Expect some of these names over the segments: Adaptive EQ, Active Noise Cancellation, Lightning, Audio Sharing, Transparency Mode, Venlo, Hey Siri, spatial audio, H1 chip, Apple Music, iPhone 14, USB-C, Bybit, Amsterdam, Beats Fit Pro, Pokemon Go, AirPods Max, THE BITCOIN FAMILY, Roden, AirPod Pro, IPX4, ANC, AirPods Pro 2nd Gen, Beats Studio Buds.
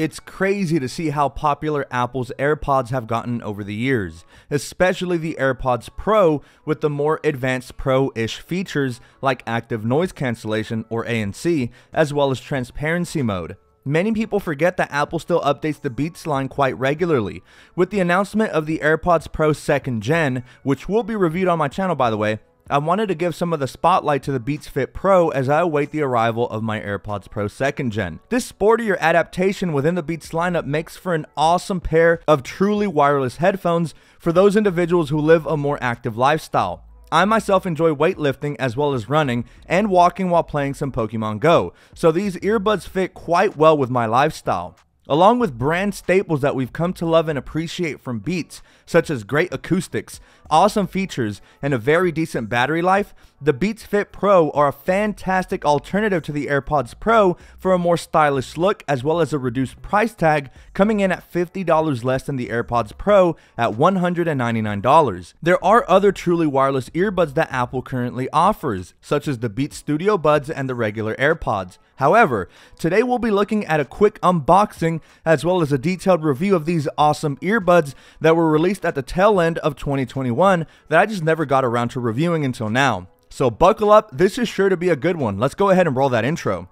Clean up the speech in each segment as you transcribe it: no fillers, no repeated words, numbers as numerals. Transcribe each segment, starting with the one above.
It's crazy to see how popular Apple's AirPods have gotten over the years, especially the AirPods Pro with the more advanced Pro-ish features like Active Noise Cancellation or ANC, as well as Transparency Mode. Many people forget that Apple still updates the Beats line quite regularly. With the announcement of the AirPods Pro 2nd Gen, which will be reviewed on my channel by the way, I wanted to give some of the spotlight to the Beats Fit Pro as I await the arrival of my AirPods Pro 2nd Gen. This sportier adaptation within the Beats lineup makes for an awesome pair of truly wireless headphones for those individuals who live a more active lifestyle. I myself enjoy weightlifting as well as running and walking while playing some Pokemon Go, so these earbuds fit quite well with my lifestyle. Along with brand staples that we've come to love and appreciate from Beats, such as great acoustics, awesome features, and a very decent battery life, the Beats Fit Pro are a fantastic alternative to the AirPods Pro for a more stylish look as well as a reduced price tag, coming in at $50 less than the AirPods Pro at $199. There are other truly wireless earbuds that Apple currently offers, such as the Beats Studio Buds and the regular AirPods. However, today we'll be looking at a quick unboxing as well as a detailed review of these awesome earbuds that were released at the tail end of 2021 that I just never got around to reviewing until now. So buckle up, this is sure to be a good one. Let's go ahead and roll that intro.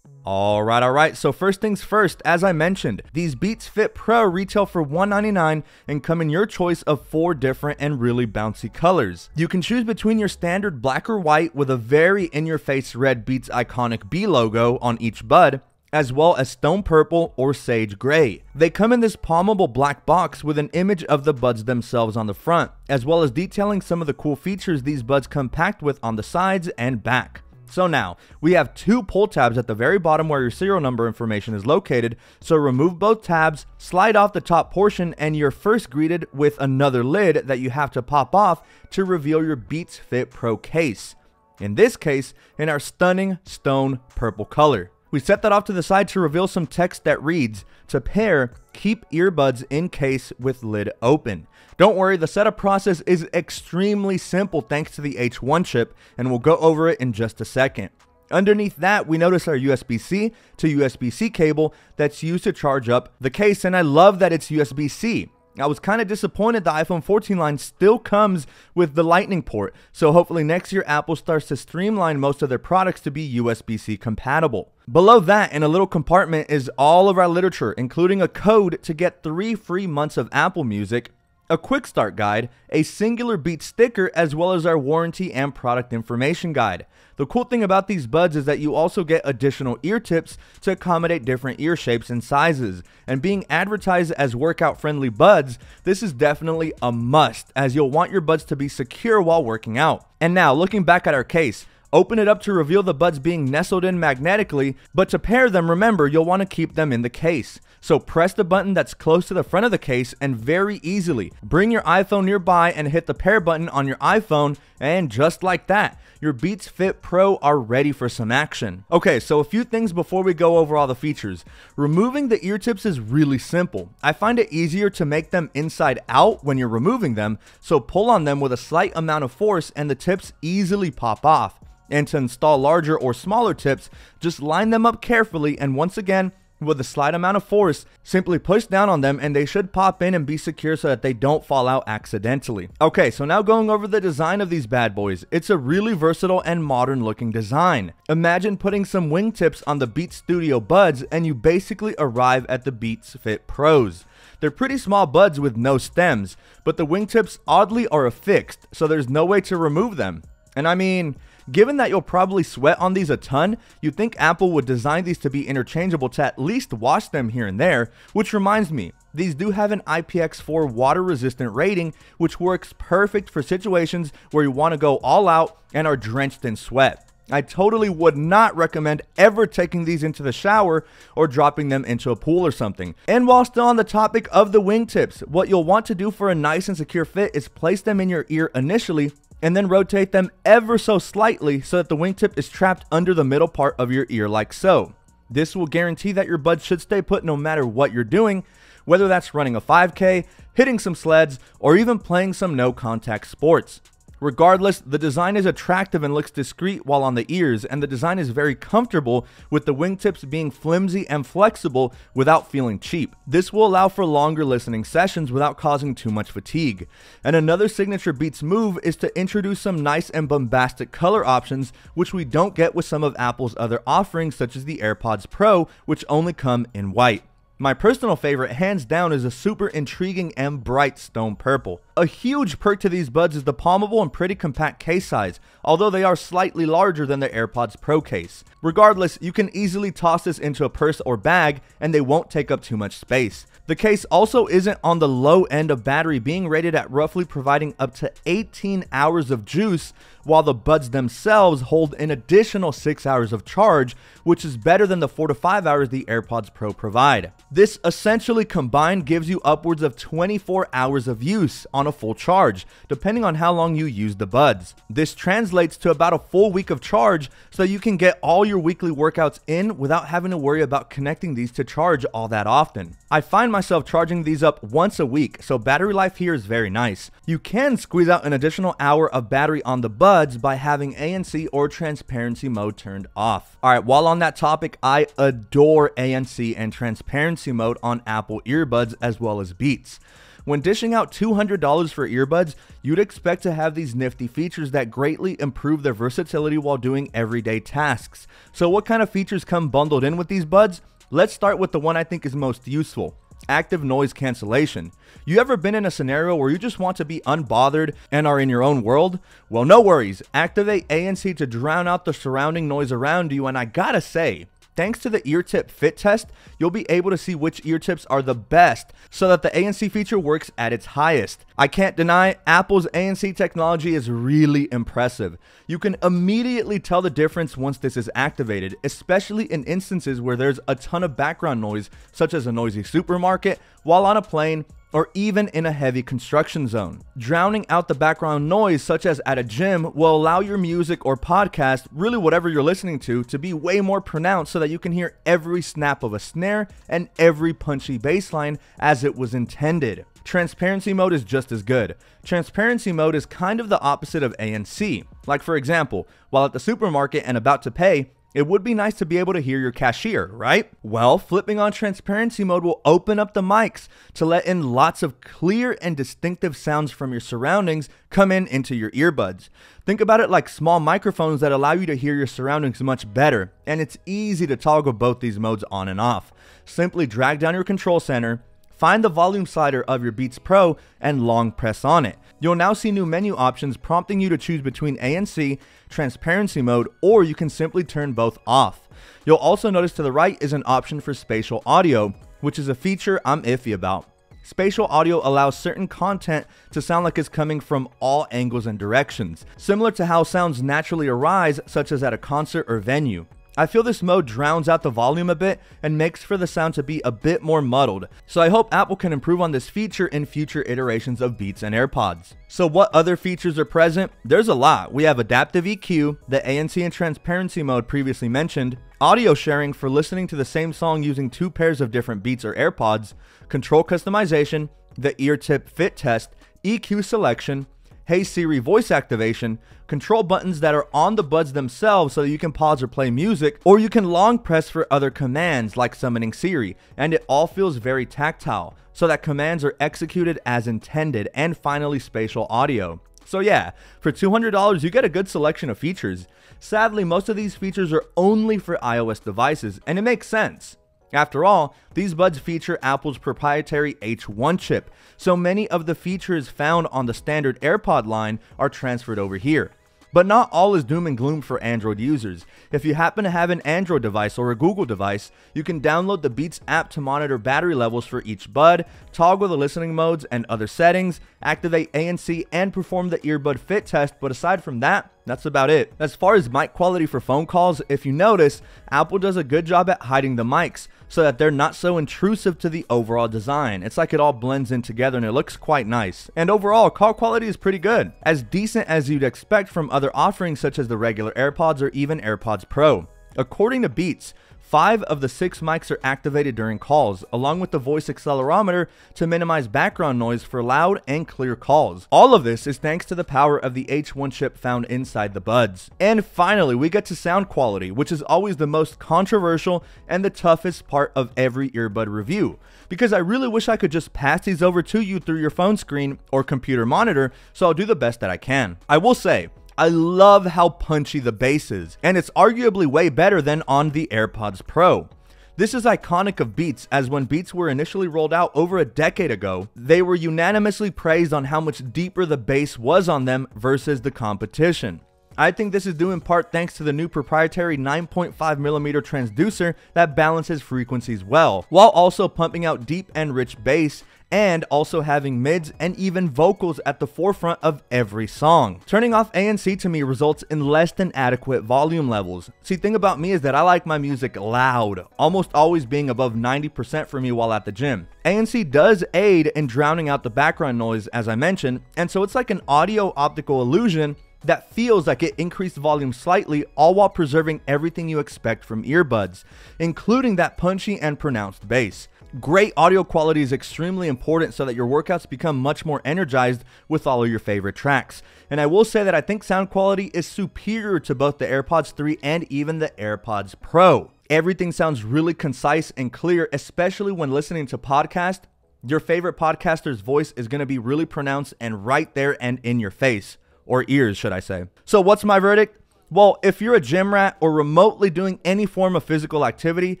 Alright, so first things first, as I mentioned, these Beats Fit Pro retail for $199 and come in your choice of 4 different and really bouncy colors. You can choose between your standard black or white with a very in-your-face red Beats iconic B logo on each bud, as well as stone purple or sage gray. They come in this palmable black box with an image of the buds themselves on the front, as well as detailing some of the cool features these buds come packed with on the sides and back. So now, we have 2 pull tabs at the very bottom where your serial number information is located, so remove both tabs, slide off the top portion, and you're first greeted with another lid that you have to pop off to reveal your Beats Fit Pro case. In this case, in our stunning stone purple color. We set that off to the side to reveal some text that reads, "To pair, keep earbuds in case with lid open." Don't worry, the setup process is extremely simple thanks to the H1 chip, and we'll go over it in just a second. Underneath that, we notice our USB-C to USB-C cable that's used to charge up the case, and I love that it's USB-C. I was kind of disappointed the iPhone 14 line still comes with the Lightning port, so hopefully next year Apple starts to streamline most of their products to be USB-C compatible. Below that, in a little compartment, is all of our literature, including a code to get 3 free months of Apple Music, a quick start guide, a singular Beats sticker, as well as our warranty and product information guide. The cool thing about these buds is that you also get additional ear tips to accommodate different ear shapes and sizes, and being advertised as workout friendly buds, this is definitely a must as you'll want your buds to be secure while working out. And now looking back at our case, open it up to reveal the buds being nestled in magnetically, but to pair them, remember, you'll want to keep them in the case. So press the button that's close to the front of the case and very easily bring your iPhone nearby and hit the pair button on your iPhone, and just like that, your Beats Fit Pro are ready for some action. Okay, so a few things before we go over all the features. Removing the ear tips is really simple. I find it easier to make them inside out when you're removing them, so pull on them with a slight amount of force and the tips easily pop off. And to install larger or smaller tips, just line them up carefully, and once again, with a slight amount of force, simply push down on them and they should pop in and be secure so that they don't fall out accidentally. Okay, so now going over the design of these bad boys. It's a really versatile and modern looking design. Imagine putting some wingtips on the Beats Studio Buds and you basically arrive at the Beats Fit Pros. They're pretty small buds with no stems, but the wingtips oddly are affixed, so there's no way to remove them. And I mean, given that you'll probably sweat on these a ton, you'd think Apple would design these to be interchangeable to at least wash them here and there, which reminds me, these do have an IPX4 water-resistant rating, which works perfect for situations where you want to go all out and are drenched in sweat. I totally would not recommend ever taking these into the shower or dropping them into a pool or something. And while still on the topic of the wingtips, what you'll want to do for a nice and secure fit is place them in your ear initially, and then rotate them ever so slightly so that the wingtip is trapped under the middle part of your ear like so. This will guarantee that your buds should stay put no matter what you're doing, whether that's running a 5K, hitting some sleds, or even playing some no-contact sports. Regardless, the design is attractive and looks discreet while on the ears, and the design is very comfortable with the wingtips being flimsy and flexible without feeling cheap. This will allow for longer listening sessions without causing too much fatigue. And another signature Beats move is to introduce some nice and bombastic color options, which we don't get with some of Apple's other offerings such as the AirPods Pro, which only come in white. My personal favorite, hands down, is a super intriguing and bright stone purple. A huge perk to these buds is the palmable and pretty compact case size, although they are slightly larger than the AirPods Pro case. Regardless, you can easily toss this into a purse or bag and they won't take up too much space. The case also isn't on the low end of battery, being rated at roughly providing up to 18 hours of juice, while the buds themselves hold an additional 6 hours of charge, which is better than the 4 to 5 hours the AirPods Pro provide. This essentially combined gives you upwards of 24 hours of use on a full charge, depending on how long you use the buds. This translates to about a full week of charge, so you can get all your weekly workouts in without having to worry about connecting these to charge all that often. I find myself charging these up once a week, so battery life here is very nice. You can squeeze out an additional hour of battery on the buds by having ANC or transparency mode turned off. Alright, while on that topic, I adore ANC and transparency mode on Apple earbuds as well as Beats. When dishing out $200 for earbuds, you'd expect to have these nifty features that greatly improve their versatility while doing everyday tasks. So what kind of features come bundled in with these buds? Let's start with the one I think is most useful: Active Noise Cancellation. You ever been in a scenario where you just want to be unbothered and are in your own world? Well, no worries. Activate ANC to drown out the surrounding noise around you, and I gotta say, thanks to the ear tip fit test, you'll be able to see which ear tips are the best so that the ANC feature works at its highest. I can't deny Apple's ANC technology is really impressive. You can immediately tell the difference once this is activated, especially in instances where there's a ton of background noise, such as a noisy supermarket, while on a plane, or even in a heavy construction zone. Drowning out the background noise, such as at a gym, will allow your music or podcast, really whatever you're listening to be way more pronounced so that you can hear every snap of a snare and every punchy bass line as it was intended. Transparency mode is just as good. Transparency mode is kind of the opposite of ANC. Like, for example, while at the supermarket and about to pay, it would be nice to be able to hear your cashier, right? Well, flipping on transparency mode will open up the mics to let in lots of clear and distinctive sounds from your surroundings come in into your earbuds. Think about it like small microphones that allow you to hear your surroundings much better, and it's easy to toggle both these modes on and off. Simply drag down your control center, find the volume slider of your Beats Pro, and long press on it. You'll now see new menu options prompting you to choose between ANC, transparency mode, or you can simply turn both off. You'll also notice to the right is an option for spatial audio, which is a feature I'm iffy about. Spatial audio allows certain content to sound like it's coming from all angles and directions, similar to how sounds naturally arise, such as at a concert or venue. I feel this mode drowns out the volume a bit and makes for the sound to be a bit more muddled, so I hope Apple can improve on this feature in future iterations of Beats and AirPods. So what other features are present? There's a lot. We have Adaptive EQ, the ANC and transparency mode previously mentioned, Audio Sharing for listening to the same song using two pairs of different Beats or AirPods, Control Customization, the Ear Tip Fit Test, EQ Selection, Hey Siri voice activation, control buttons that are on the buds themselves so that you can pause or play music, or you can long press for other commands like summoning Siri, and it all feels very tactile so that commands are executed as intended, and finally spatial audio. So yeah, for $200 you get a good selection of features. Sadly, most of these features are only for iOS devices, and it makes sense. After all, these buds feature Apple's proprietary H1 chip, so many of the features found on the standard AirPod line are transferred over here. But not all is doom and gloom for Android users. If you happen to have an Android device or a Google device, you can download the Beats app to monitor battery levels for each bud, toggle the listening modes and other settings, activate ANC, and perform the earbud fit test, but aside from that, that's about it. As far as mic quality for phone calls, if you notice, Apple does a good job at hiding the mics so that they're not so intrusive to the overall design. It's like it all blends in together and it looks quite nice. And overall, call quality is pretty good, as decent as you'd expect from other offerings such as the regular AirPods or even AirPods Pro. According to Beats, 5 of the 6 mics are activated during calls, along with the voice accelerometer to minimize background noise for loud and clear calls. All of this is thanks to the power of the H1 chip found inside the buds. And finally, we get to sound quality, which is always the most controversial and the toughest part of every earbud review, because I really wish I could just pass these over to you through your phone screen or computer monitor, so I'll do the best that I can. I will say, I love how punchy the bass is, and it's arguably way better than on the AirPods Pro. This is iconic of Beats, as when Beats were initially rolled out over a decade ago, they were unanimously praised on how much deeper the bass was on them versus the competition. I think this is due in part thanks to the new proprietary 9.5mm transducer that balances frequencies well, while also pumping out deep and rich bass, and also having mids and even vocals at the forefront of every song. Turning off ANC to me results in less than adequate volume levels. See, thing about me is that I like my music loud, almost always being above 90% for me while at the gym. ANC does aid in drowning out the background noise, as I mentioned, and so it's like an audio optical illusion that feels like it increased volume slightly, all while preserving everything you expect from earbuds, including that punchy and pronounced bass. Great audio quality is extremely important so that your workouts become much more energized with all of your favorite tracks. And I will say that I think sound quality is superior to both the AirPods 3 and even the AirPods Pro. Everything sounds really concise and clear, especially when listening to podcasts. Your favorite podcaster's voice is going to be really pronounced and right there and in your face. Or ears, should I say. So what's my verdict? Well, if you're a gym rat or remotely doing any form of physical activity,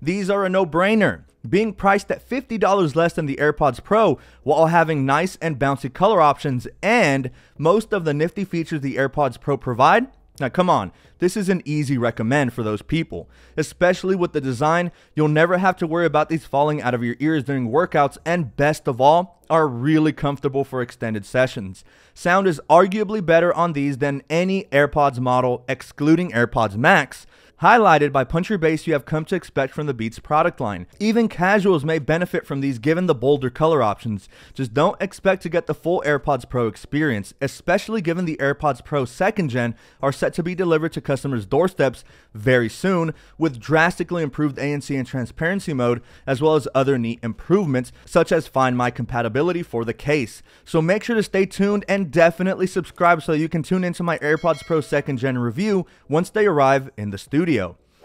these are a no-brainer. Being priced at $50 less than the AirPods Pro, while having nice and bouncy color options and most of the nifty features the AirPods Pro provide, now come on, this is an easy recommend for those people. Especially with the design, you'll never have to worry about these falling out of your ears during workouts, and best of all, are really comfortable for extended sessions. Sound is arguably better on these than any AirPods model, excluding AirPods Max, highlighted by punchy bass you have come to expect from the Beats product line. Even casuals may benefit from these given the bolder color options. Just don't expect to get the full AirPods Pro experience, especially given the AirPods Pro 2nd Gen are set to be delivered to customers' doorsteps very soon, with drastically improved ANC and transparency mode, as well as other neat improvements, such as Find My compatibility for the case. So make sure to stay tuned and definitely subscribe so you can tune into my AirPods Pro 2nd Gen review once they arrive in the studio.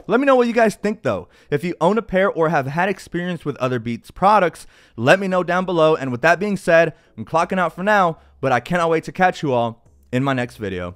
Let me know what you guys think though. If you own a pair or have had experience with other Beats products, let me know down below. And with that being said, I'm clocking out for now, but I cannot wait to catch you all in my next video.